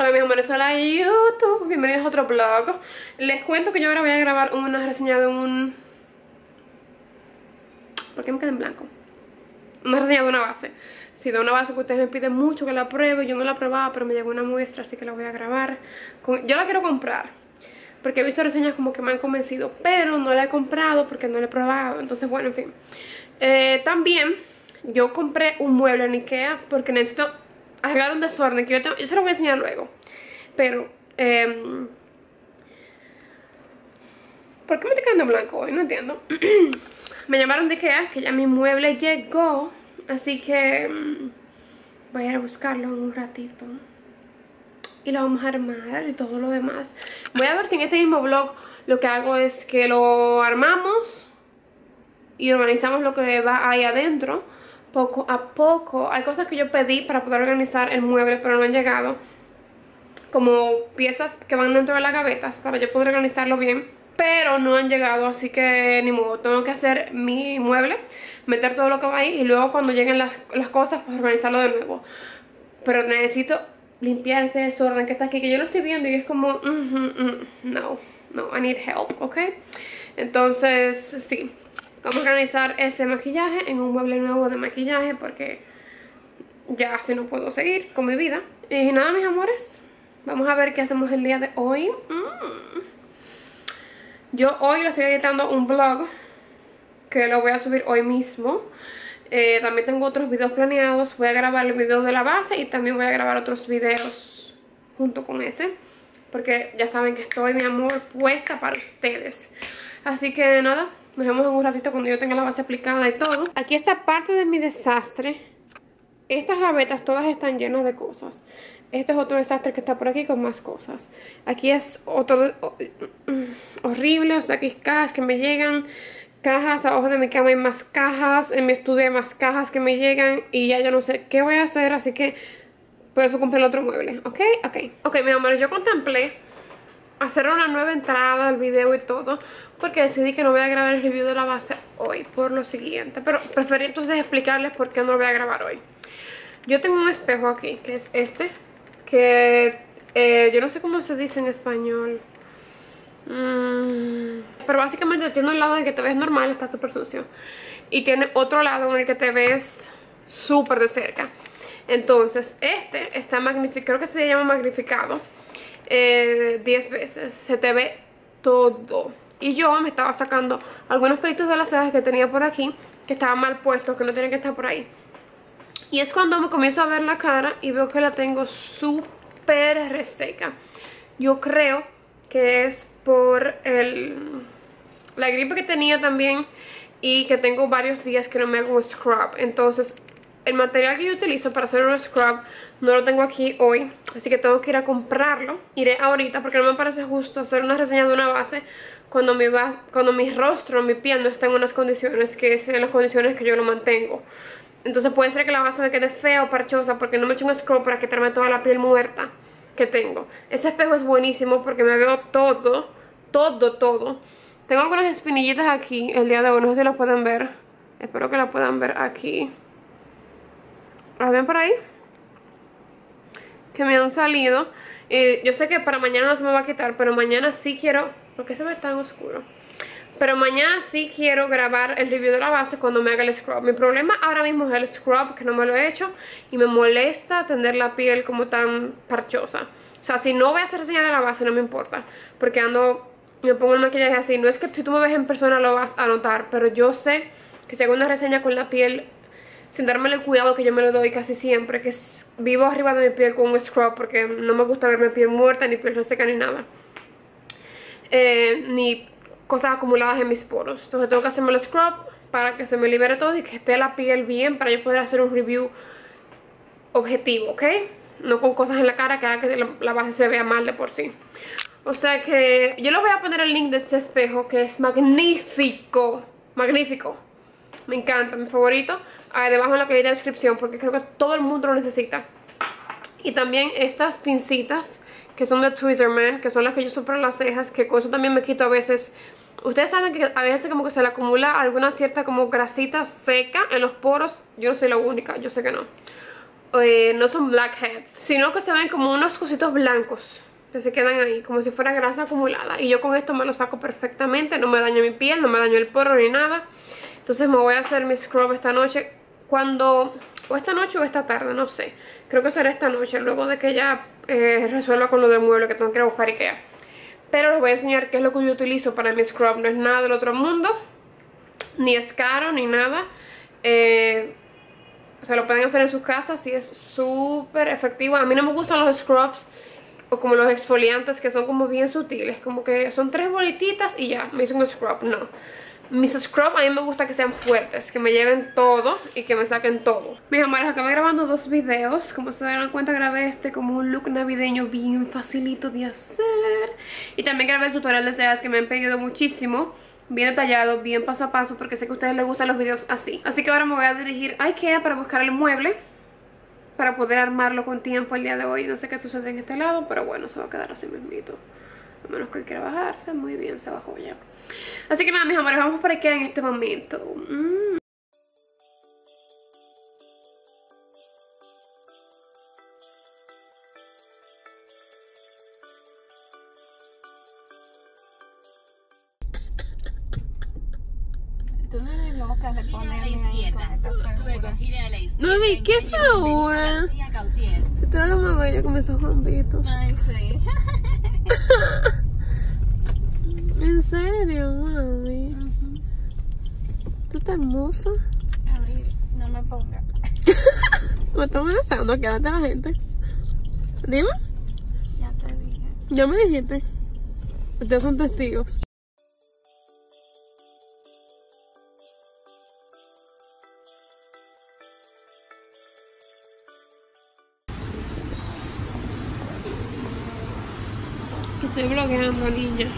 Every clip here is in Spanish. Hola mis amores, hola YouTube, bienvenidos a otro vlog. Les cuento que yo ahora voy a grabar una reseña de un... ¿Por qué me quedé en blanco? Una reseña de una base. Sí, de una base que ustedes me piden mucho que la pruebe. Yo no la probaba, pero me llegó una muestra, así que la voy a grabar. Yo la quiero comprar porque he visto reseñas como que me han convencido, pero no la he comprado porque no la he probado. Entonces, bueno, en fin. También yo compré un mueble en Ikea porque necesito arreglar un desorden que yo se lo voy a enseñar luego. Pero ¿por qué me estoy quedando blanco hoy? No entiendo. Me llamaron de Ikea que ya mi mueble llegó, así que voy a ir a buscarlo en un ratito y lo vamos a armar y todo lo demás. Voy a ver si en este mismo vlog lo que hago es que lo armamos y organizamos lo que va ahí adentro poco a poco. Hay cosas que yo pedí para poder organizar el mueble pero no han llegado, como piezas que van dentro de las gavetas para yo poder organizarlo bien, pero no han llegado, así que ni modo. Tengo que hacer mi mueble, meter todo lo que va ahí y luego cuando lleguen las cosas pues organizarlo de nuevo. Pero necesito limpiar este desorden que está aquí, que yo lo estoy viendo y es como no, I need help, ¿ok? Entonces sí, vamos a organizar ese maquillaje en un mueble nuevo de maquillaje porque ya así no puedo seguir con mi vida. Y nada, mis amores, vamos a ver qué hacemos el día de hoy. Yo hoy lo estoy editando un vlog que lo voy a subir hoy mismo. También tengo otros videos planeados. Voy a grabar el video de la base y también voy a grabar otros videos junto con ese, porque ya saben que estoy, mi amor, puesta para ustedes. Así que nada, nos vemos en un ratito cuando yo tenga la base aplicada y todo. Aquí está parte de mi desastre. Estas gavetas todas están llenas de cosas. Este es otro desastre que está por aquí con más cosas. Aquí es otro horrible, o sea, aquí es cajas que me llegan. Cajas, abajo de mi cama hay más cajas. En mi estudio hay más cajas que me llegan. Y ya yo no sé qué voy a hacer, así que por eso compré el otro mueble. ¿Ok? Ok. Ok, mi amor, yo contemplé hacer una nueva entrada al video y todo, porque decidí que no voy a grabar el review de la base hoy por lo siguiente, pero preferí entonces explicarles por qué no lo voy a grabar hoy. Yo tengo un espejo aquí, que es este, que yo no sé cómo se dice en español, pero básicamente tiene un lado en el que te ves normal, está súper sucio, y tiene otro lado en el que te ves súper de cerca. Entonces este está magnificado, creo que se llama magnificado 10 veces, se te ve todo. Y yo me estaba sacando algunos pelitos de las cejas que tenía por aquí, que estaban mal puestos, que no tienen que estar por ahí. Y es cuando me comienzo a ver la cara y veo que la tengo súper reseca. Yo creo que es por la gripe que tenía también, y que tengo varios días que no me hago un scrub. Entonces el material que yo utilizo para hacer un scrub no lo tengo aquí hoy, así que tengo que ir a comprarlo. Iré ahorita porque no me parece justo hacer una reseña de una base cuando mi rostro, mi piel no está en unas condiciones que sean las condiciones que yo lo mantengo. Entonces puede ser que la base me quede fea o parchosa porque no me echo un scrub para quitarme toda la piel muerta que tengo. Ese espejo es buenísimo porque me veo todo, todo, todo. Tengo algunas espinillitas aquí el día de hoy, no sé si las pueden ver. Espero que las puedan ver aquí. ¿Las ven por ahí? Que me han salido. Yo sé que para mañana no se me va a quitar, pero mañana sí quiero... ¿Por qué se ve tan oscuro? Pero mañana sí quiero grabar el review de la base cuando me haga el scrub. Mi problema ahora mismo es el scrub, que no me lo he hecho, y me molesta tener la piel como tan parchosa. O sea, si no voy a hacer reseña de la base no me importa, porque ando... me pongo el maquillaje así. No es que si tú me ves en persona lo vas a notar, pero yo sé que si hago una reseña con la piel sin darme el cuidado que yo me lo doy casi siempre, que vivo arriba de mi piel con un scrub, porque no me gusta verme piel muerta, ni piel reseca, ni nada, ni cosas acumuladas en mis poros. Entonces tengo que hacerme el scrub para que se me libere todo y que esté la piel bien, para yo poder hacer un review objetivo, ¿ok? No con cosas en la cara que haga que la base se vea mal de por sí. O sea que yo les voy a poner el link de este espejo, que es magnífico. Magnífico, me encanta, mi favorito. Ahí debajo en la cajita de descripción, porque creo que todo el mundo lo necesita. Y también estas pincitas que son de TWEEZERMAN, que son las que yo uso para las cejas, que con eso también me quito a veces. Ustedes saben que a veces como que se le acumula alguna cierta como grasita seca en los poros. Yo no soy la única, yo sé que no. no son blackheads, sino que se ven como unos cositos blancos que se quedan ahí, como si fuera grasa acumulada. Y yo con esto me lo saco perfectamente, no me daño mi piel, no me daño el poro ni nada. Entonces me voy a hacer mi scrub esta noche, cuando... o esta noche o esta tarde, no sé. Creo que será esta noche, luego de que ya resuelva con lo del mueble que tengo que ir a buscar Ikea. Pero les voy a enseñar qué es lo que yo utilizo para mi scrub. No es nada del otro mundo, ni es caro, ni nada. Se lo pueden hacer en sus casas y es súper efectivo. A mí no me gustan los scrubs o como los exfoliantes, que son como bien sutiles, como que son tres bolititas y ya, me hice un scrub. No, mis scrubs a mí me gusta que sean fuertes, que me lleven todo y que me saquen todo. Mis amores, acabé grabando dos videos. Como se dieron cuenta, grabé este como un look navideño bien facilito de hacer, y también grabé el tutorial de cejas que me han pedido muchísimo, bien detallado, bien paso a paso, porque sé que a ustedes les gustan los videos así. Así que ahora me voy a dirigir a Ikea para buscar el mueble, para poder armarlo con tiempo el día de hoy. No sé qué sucede en este lado, pero bueno, se va a quedar así mismito, a menos que quiera bajarse. Muy bien, se bajó ya. Así que nada, mis amores, vamos para Ikea en este momento. Tú no eres loca de ponerme ahí con esta fregura. Mami, ¿qué fregura? Si tú eres la más bella con esos bombitos. Ay, sí. ¿En serio, mami? ¿Tú estás hermosa? A mí, no me pongas. Me estás amenazando, quédate a la gente. Dime. Ya te dije. Ya me dijiste. Ustedes son testigos. Estoy blogueando, niña.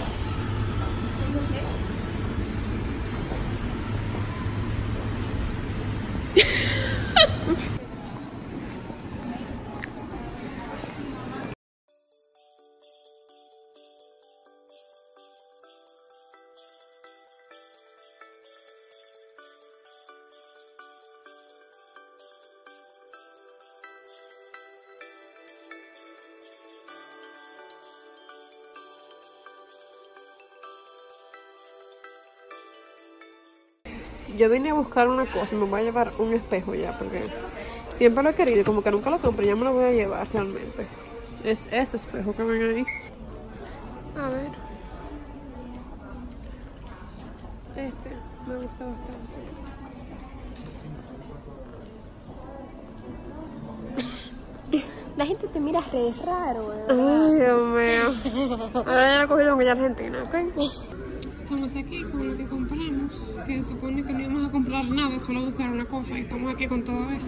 Yo vine a buscar una cosa, me voy a llevar un espejo ya, porque siempre lo he querido, como que nunca lo compré, ya me lo voy a llevar realmente. Es ese espejo que ven ahí. A ver. Este, me gusta bastante. La gente te mira re raro, ¿verdad? Ay, Dios mío. Ahora ya lo cogí, lo voy a Argentina, ¿ok? Estamos aquí con lo que compramos, que se supone que no íbamos a comprar nada, solo buscar una cosa, y estamos aquí con todo esto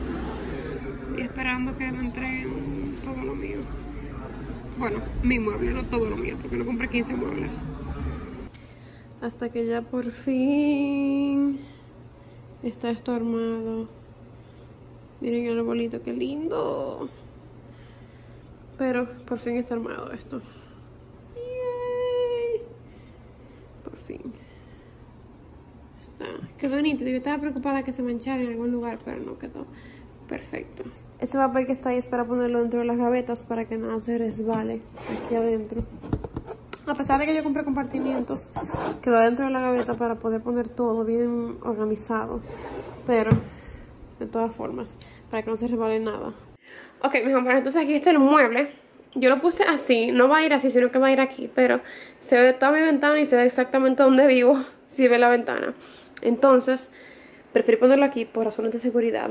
y esperando que nos entreguen todo lo mío. Bueno, mi mueble, no todo lo mío, porque no compré 15 muebles. Hasta que ya por fin está esto armado. Miren el arbolito, qué lindo. Pero por fin está armado esto. Está. Quedó nítido. Yo estaba preocupada que se manchara en algún lugar, pero no, quedó perfecto. Este papel que está ahí es para ponerlo dentro de las gavetas, para que nada se resbale aquí adentro. A pesar de que yo compré compartimientos, quedó dentro de la gaveta para poder poner todo bien organizado, pero de todas formas, para que no se resbale nada. Ok, mis amores, entonces aquí está el mueble. Yo lo puse así, no va a ir así, sino que va a ir aquí, pero se ve toda mi ventana y se ve exactamente donde vivo, si ve la ventana. Entonces, preferí ponerlo aquí por razones de seguridad.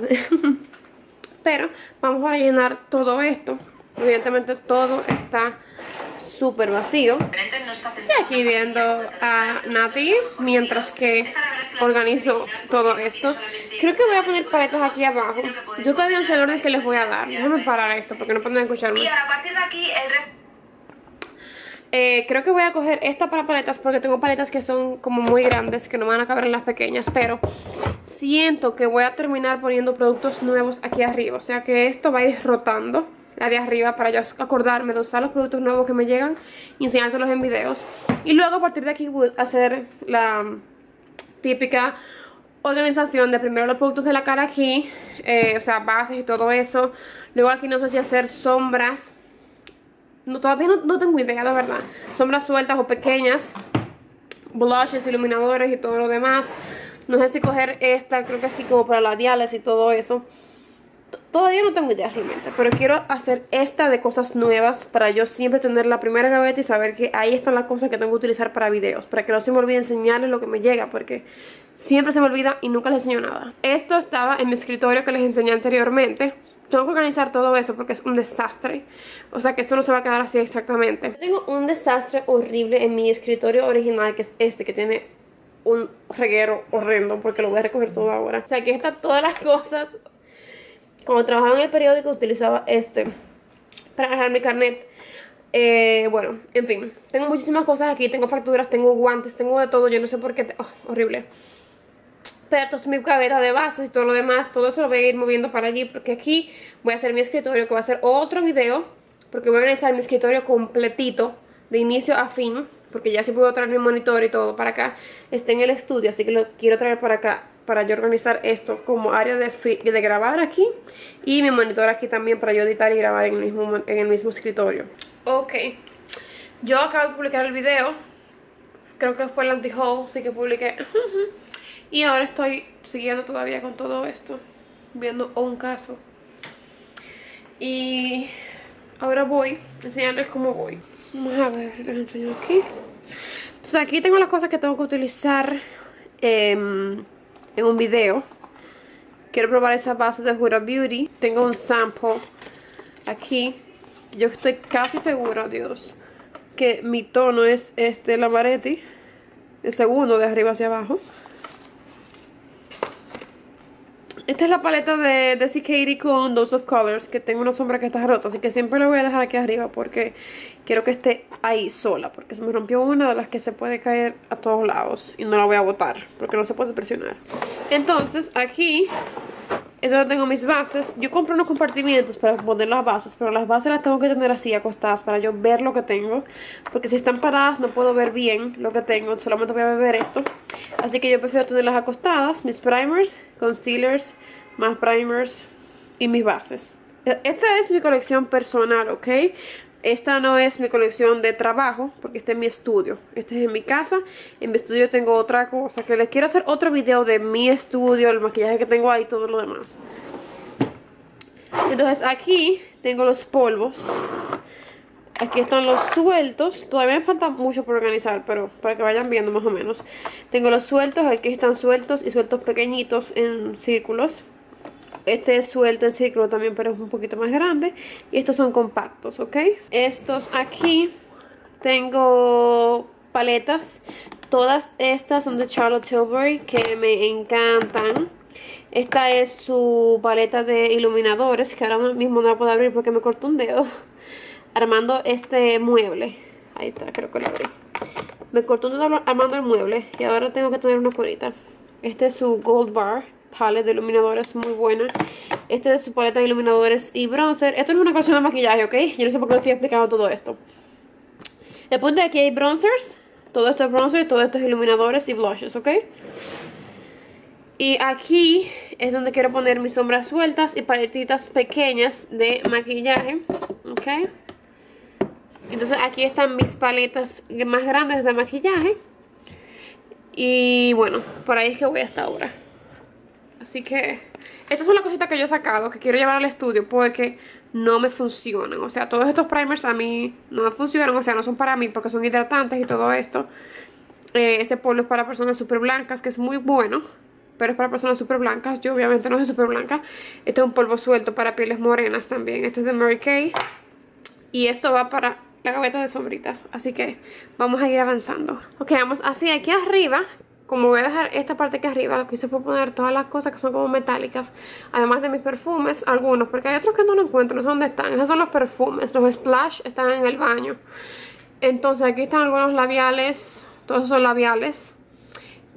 Pero vamos a llenar todo esto. Evidentemente todo está súper vacío. Estoy aquí viendo a Nati mientras que organizo todo esto. Creo que voy a poner paletas aquí abajo. Yo todavía no sé el orden que les voy a dar. Déjame parar esto porque no pueden escucharme. Y a partir de aquí el resto... creo que voy a coger esta para paletas, porque tengo paletas que son como muy grandes, que no me van a caber en las pequeñas. Pero siento que voy a terminar poniendo productos nuevos aquí arriba, o sea que esto va a ir rotando, la de arriba, para ya acordarme de usar los productos nuevos que me llegan y enseñárselos en videos. Y luego a partir de aquí voy a hacer la típica organización de primero los productos de la cara aquí, o sea, bases y todo eso. Luego aquí no sé si hacer sombras. No, todavía no tengo idea, la verdad. Sombras sueltas o pequeñas, blushes, iluminadores y todo lo demás. No sé si coger esta, creo que así como para labiales y todo eso. Todavía no tengo idea realmente, pero quiero hacer esta de cosas nuevas para yo siempre tener la primera gaveta y saber que ahí están las cosas que tengo que utilizar para videos, para que no se me olvide enseñarles lo que me llega, porque siempre se me olvida y nunca les enseño nada. Esto estaba en mi escritorio que les enseñé anteriormente. Tengo que organizar todo eso porque es un desastre. O sea que esto no se va a quedar así exactamente. Yo tengo un desastre horrible en mi escritorio original, que es este, que tiene un reguero horrendo, porque lo voy a recoger todo ahora. O sea, aquí están todas las cosas. Cuando trabajaba en el periódico utilizaba este para agarrar mi carnet. Bueno, en fin, tengo muchísimas cosas aquí. Tengo facturas, tengo guantes, tengo de todo. Yo no sé por qué, horrible. Entonces mi gaveta de bases y todo lo demás, todo eso lo voy a ir moviendo para allí, porque aquí voy a hacer mi escritorio, que va a ser otro video, porque voy a organizar mi escritorio completito, de inicio a fin, porque ya sí puedo traer mi monitor y todo para acá. Está en el estudio, así que lo quiero traer para acá, para yo organizar esto como área de grabar aquí, y mi monitor aquí también, para yo editar y grabar en el mismo escritorio. Ok, yo acabo de publicar el video, creo que fue el anti-haul, así que publiqué. Y ahora estoy siguiendo todavía con todo esto, viendo un caso. Y ahora voy a enseñarles cómo voy. Vamos a ver si les enseño aquí. Entonces aquí tengo las cosas que tengo que utilizar en un video. Quiero probar esa base de Huda Beauty. Tengo un sample aquí. Yo estoy casi segura, Dios, que mi tono es este Lavaretti, el segundo de arriba hacia abajo. Esta es la paleta de Desi Katie con Dose of Colors, que tengo una sombra que está rota, así que siempre la voy a dejar aquí arriba porque quiero que esté ahí sola, porque se me rompió una de las que se puede caer a todos lados y no la voy a botar porque no se puede presionar. Entonces aquí es donde tengo mis bases. Yo compré unos compartimientos para poner las bases, pero las bases las tengo que tener así acostadas para yo ver lo que tengo, porque si están paradas no puedo ver bien lo que tengo, solamente voy a ver esto. Así que yo prefiero tenerlas acostadas, mis primers, concealers, más primers y mis bases. Esta es mi colección personal, ¿ok? Esta no es mi colección de trabajo, porque este es mi estudio. Este es en mi casa. En mi estudio tengo otra cosa, que les quiero hacer otro video de mi estudio, el maquillaje que tengo ahí, todo lo demás. Entonces aquí tengo los polvos. Aquí están los sueltos. Todavía me falta mucho por organizar, pero para que vayan viendo más o menos. Tengo los sueltos, aquí están sueltos y sueltos pequeñitos en círculos. Este es suelto en círculo también, pero es un poquito más grande. Y estos son compactos, ¿ok? Estos aquí tengo paletas. Todas estas son de Charlotte Tilbury, que me encantan. Esta es su paleta de iluminadores, que ahora mismo no la puedo abrir porque me cortó un dedo armando este mueble. Ahí está, creo que lo abrí. Me cortó un dedo armando el mueble y ahora tengo que tener una curita. Este es su Gold Bar paleta de iluminadores, muy buena. Este es su paleta de iluminadores y bronzer. Esto no es una colección de maquillaje, ¿ok? Yo no sé por qué no estoy explicando todo esto. Después de aquí hay bronzers. Todo esto es bronzer, todo esto es iluminadores y blushes, ¿ok? Y aquí es donde quiero poner mis sombras sueltas y paletitas pequeñas de maquillaje, ¿ok? Entonces aquí están mis paletas más grandes de maquillaje. Y bueno, por ahí es que voy hasta ahora. Así que estas son las cositas que yo he sacado, que quiero llevar al estudio porque no me funcionan. O sea, todos estos primers a mí no me funcionan, o sea, no son para mí porque son hidratantes y todo esto. Ese polvo es para personas súper blancas, que es muy bueno, pero es para personas súper blancas. Yo obviamente no soy súper blanca. Este es un polvo suelto para pieles morenas también. Este es de Mary Kay y esto va para la gaveta de sombritas. Así que vamos a ir avanzando. Ok, vamos así aquí arriba. Como voy a dejar esta parte aquí arriba, lo que hice fue poner todas las cosas que son como metálicas, además de mis perfumes, algunos, porque hay otros que no lo encuentro, no sé dónde están. Esos son los perfumes, los splash están en el baño. Entonces aquí están algunos labiales, todos son labiales.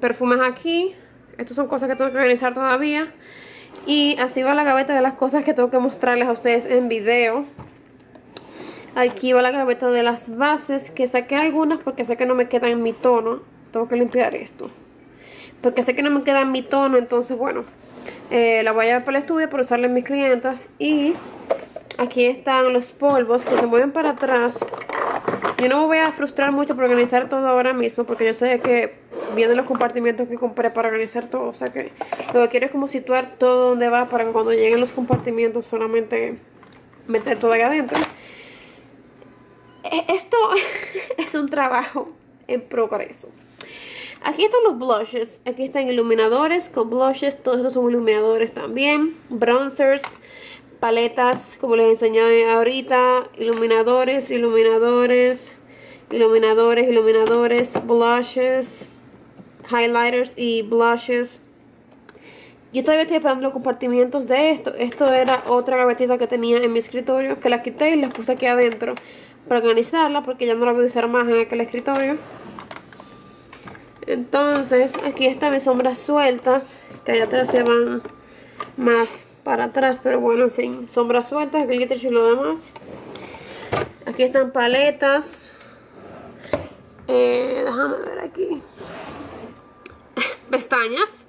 Perfumes aquí, estos son cosas que tengo que organizar todavía. Y así va la gaveta de las cosas que tengo que mostrarles a ustedes en video. Aquí va la gaveta de las bases, que saqué algunas porque sé que no me quedan en mi tono. Tengo que limpiar esto. porque sé que no me queda en mi tono. Entonces bueno, la voy a llevar para el estudio para usarla en mis clientas. Y aquí están los polvos que se mueven para atrás. Yo no me voy a frustrar mucho por organizar todo ahora mismo, porque yo sé que vienen los compartimientos que compré para organizar todo. O sea que lo que quiero es como situar todo donde va, para que cuando lleguen los compartimientos solamente meter todo allá adentro. Esto es un trabajo en progreso. Aquí están los blushes. Aquí están iluminadores con blushes. Todos estos son iluminadores también. Bronzers, paletas, como les enseñé ahorita. Iluminadores, iluminadores, iluminadores, iluminadores, blushes, highlighters y blushes. Yo todavía estoy esperando los compartimientos de esto. Esto era otra gavetita que tenía en mi escritorio, que la quité y la puse aquí adentro para organizarla, porque ya no la voy a usar más en aquel escritorio. Entonces aquí están mis sombras sueltas, que allá atrás se van más para atrás, pero bueno, en fin, sombras sueltas, glitter y lo demás. Aquí están paletas. Déjame ver aquí. Pestañas.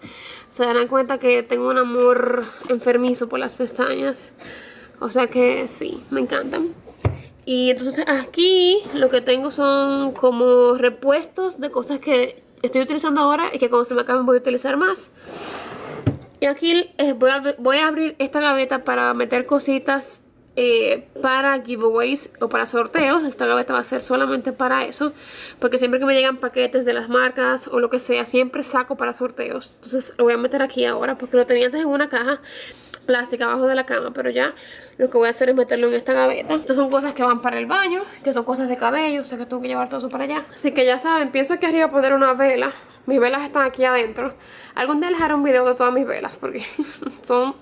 Se darán cuenta que tengo un amor enfermizo por las pestañas, o sea que sí, me encantan. Y entonces aquí lo que tengo son como repuestos de cosas que estoy utilizando ahora y que cuando se me acaben voy a utilizar más. Y aquí voy a abrir esta gaveta para meter cositas para giveaways o para sorteos. Esta gaveta va a ser solamente para eso, porque siempre que me llegan paquetes de las marcas o lo que sea, siempre saco para sorteos. Entonces lo voy a meter aquí ahora, porque lo tenía antes en una caja plástica abajo de la cama, pero ya lo que voy a hacer es meterlo en esta gaveta. Estas son cosas que van para el baño, que son cosas de cabello, o sea que tengo que llevar todo eso para allá. Así que ya saben, pienso aquí arriba poner una vela. Mis velas están aquí adentro. Algún día les haré un video de todas mis velas, porque son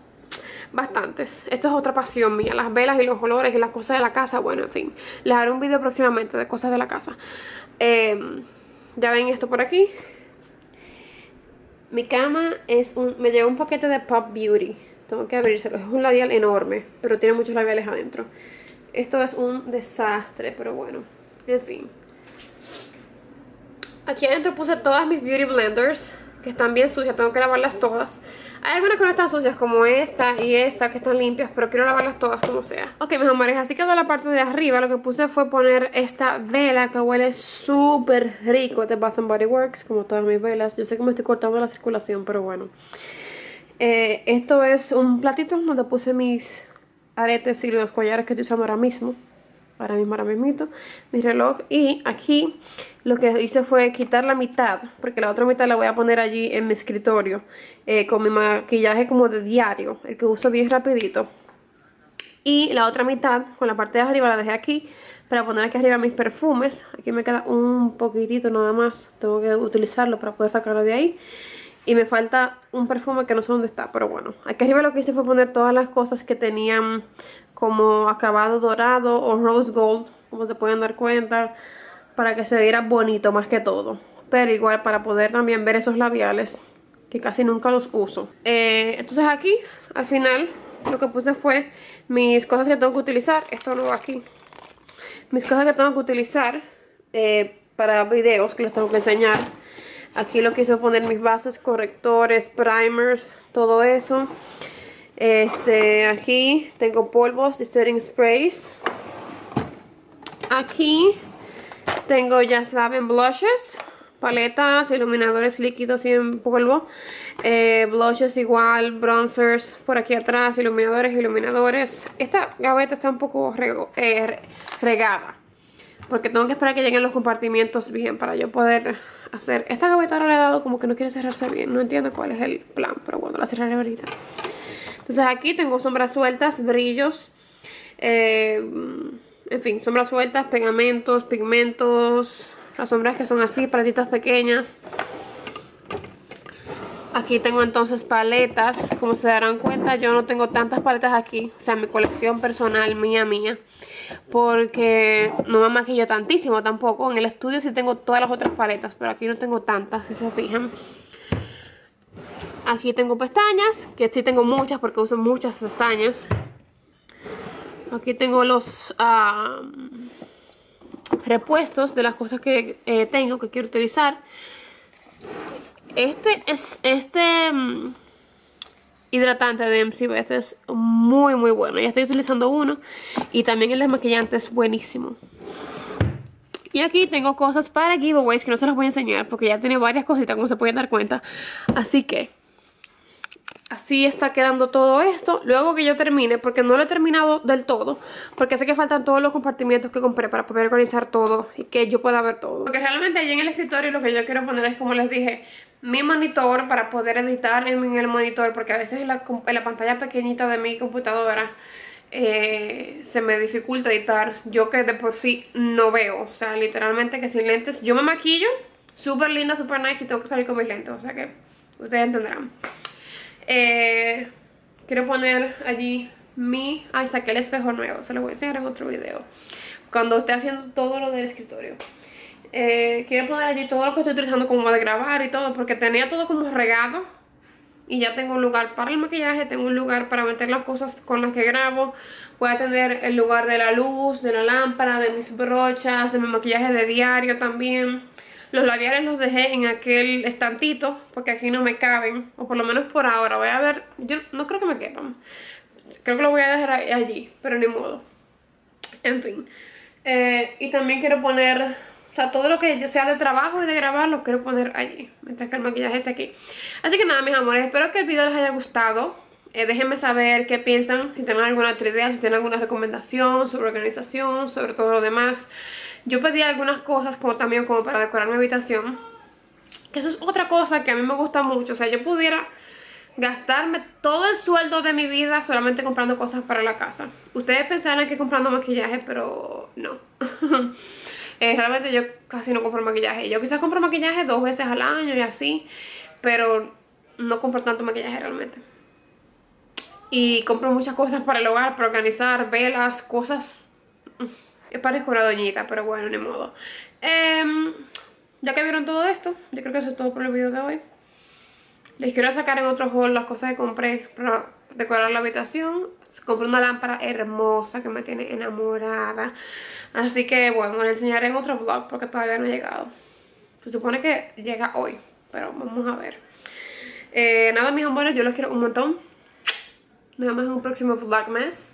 bastantes. Esto es otra pasión mía, las velas y los colores y las cosas de la casa. Bueno, en fin, les haré un video próximamente de cosas de la casa. Ya ven esto por aquí. Mi cama es me llegó un paquete de Pop Beauty. Tengo que abrírselo, es un labial enorme, pero tiene muchos labiales adentro. Esto es un desastre, pero bueno, en fin. Aquí adentro puse todas mis Beauty Blenders, que están bien sucias, tengo que lavarlas todas. Hay algunas que no están sucias, como esta y esta, que están limpias, pero quiero lavarlas todas como sea. Ok, mis amores, así quedó la parte de arriba. Lo que puse fue poner esta vela que huele súper rico de Bath & Body Works, como todas mis velas. Yo sé que me estoy cortando la circulación, pero bueno. Esto es un platito donde puse mis aretes y los collares que estoy usando ahora mismo. Ahora mismo, mi reloj. Y aquí lo que hice fue quitar la mitad, porque la otra mitad la voy a poner allí en mi escritorio, con mi maquillaje como de diario, el que uso bien rapidito. Y la otra mitad, con la parte de arriba, la dejé aquí para poner aquí arriba mis perfumes. Aquí me queda un poquitito nada más, tengo que utilizarlo para poder sacarlo de ahí. Y me falta un perfume que no sé dónde está, pero bueno. Aquí arriba lo que hice fue poner todas las cosas que tenían como acabado dorado o rose gold, como se pueden dar cuenta, para que se viera bonito más que todo. Pero igual para poder también ver esos labiales, que casi nunca los uso. Entonces aquí, al final, lo que puse fue mis cosas que tengo que utilizar. Esto lo hago aquí. Mis cosas que tengo que utilizar para videos que les tengo que enseñar. Aquí lo que hice es poner mis bases, correctores, primers, todo eso. Aquí tengo polvos y setting sprays. Aquí tengo, ya saben, blushes, paletas, iluminadores líquidos y en polvo. Blushes igual, bronzers por aquí atrás, iluminadores, iluminadores. Esta gaveta está un poco regada, porque tengo que esperar que lleguen los compartimientos bien para yo poder hacer. Esta gaveta ahora le he dado como que no quiere cerrarse bien. No entiendo cuál es el plan, pero bueno, la cerraré ahorita. Entonces aquí tengo sombras sueltas, brillos, en fin, sombras sueltas, pegamentos, pigmentos. Las sombras que son así, paletitas pequeñas. Aquí tengo entonces paletas. Como se darán cuenta, yo no tengo tantas paletas aquí, o sea, mi colección personal, mía, porque no me maquillo tantísimo tampoco. En el estudio sí tengo todas las otras paletas, pero aquí no tengo tantas, si se fijan. Aquí tengo pestañas, que sí tengo muchas porque uso muchas pestañas. Aquí tengo los repuestos de las cosas que tengo, que quiero utilizar. Este hidratante de MC Beth es muy muy bueno. Ya estoy utilizando uno. Y también el desmaquillante es buenísimo. Y aquí tengo cosas para giveaways que no se las voy a enseñar porque ya tiene varias cositas, como se pueden dar cuenta. Así que así está quedando todo esto. Luego que yo termine, porque no lo he terminado del todo, porque sé que faltan todos los compartimientos que compré para poder organizar todo y que yo pueda ver todo. Porque realmente allí en el escritorio lo que yo quiero poner es, como les dije, mi monitor para poder editar en el monitor, porque a veces en la pantalla pequeñita de mi computadora se me dificulta editar. Yo que de por sí no veo, o sea, literalmente que sin lentes, yo me maquillo súper linda, súper nice, y tengo que salir con mis lentes, o sea que ustedes entenderán. Quiero poner allí mi... Ay, saqué el espejo nuevo, se lo voy a enseñar en otro video cuando esté haciendo todo lo del escritorio. Quiero poner allí todo lo que estoy utilizando como de grabar y todo, porque tenía todo como regado. Y ya tengo un lugar para el maquillaje, tengo un lugar para meter las cosas con las que grabo. Voy a tener el lugar de la luz, de la lámpara, de mis brochas, de mi maquillaje de diario también. Los labiales los dejé en aquel estantito porque aquí no me caben, o por lo menos por ahora. Voy a ver, yo no creo que me quepan. Creo que lo voy a dejar allí, pero ni modo. En fin. Y también quiero poner... O sea, todo lo que sea de trabajo y de grabar lo quiero poner allí, mientras que el maquillaje esté aquí. Así que nada, mis amores, espero que el video les haya gustado. Déjenme saber qué piensan, si tienen alguna otra idea, si tienen alguna recomendación sobre organización, sobre todo lo demás. Yo pedí algunas cosas como también como para decorar mi habitación, que eso es otra cosa que a mí me gusta mucho. O sea, yo pudiera gastarme todo el sueldo de mi vida solamente comprando cosas para la casa. Ustedes pensaran que comprando maquillaje, pero no. Realmente yo casi no compro maquillaje. Yo quizás compro maquillaje 2 veces al año y así, pero no compro tanto maquillaje realmente. Y compro muchas cosas para el hogar, para organizar, velas, cosas. Es parezco una doñita, pero bueno, ni modo. Ya que vieron todo esto, yo creo que eso es todo por el video de hoy. Les quiero sacar en otro haul las cosas que compré para decorar la habitación. Compré una lámpara hermosa que me tiene enamorada. Así que bueno, les enseñaré en otro vlog porque todavía no ha llegado. Se supone que llega hoy, pero vamos a ver. Nada, mis amores, yo los quiero un montón. Nos vemos en un próximo vlog más.